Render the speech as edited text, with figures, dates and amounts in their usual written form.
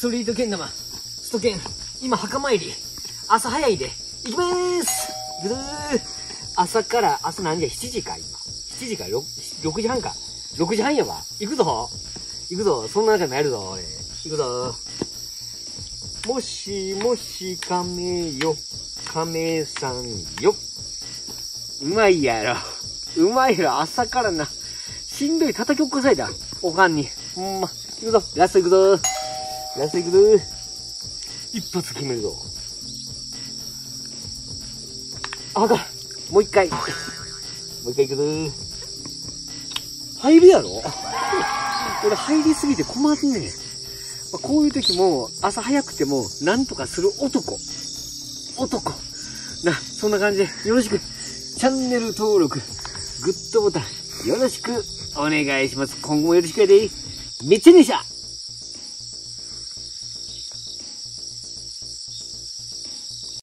ストリートけん玉、ストけん、今墓参り、朝早いで、行きまーす。ぐるー。朝から、朝何時や ?7 時か、今。7時か、6時半か。6時半やわ。行くぞ。行くぞ。そんな中になるぞ、俺。行くぞ。もしもし、亀よ。亀さんよ。うまいやろ。うまいやろ、朝からな。しんどい叩き起こされた。おかんに。ほんま。行くぞ。ラスト行くぞ。ラスト行くぞ。一発決めるぞ。あかん。もう一回。もう一回行くぞー。入るやろ俺入りすぎて困んねん。こういう時も、朝早くても、なんとかする男。男。な、そんな感じで、よろしく。チャンネル登録、グッドボタン、よろしくお願いします。今後もよろしくやで。めっちゃでした。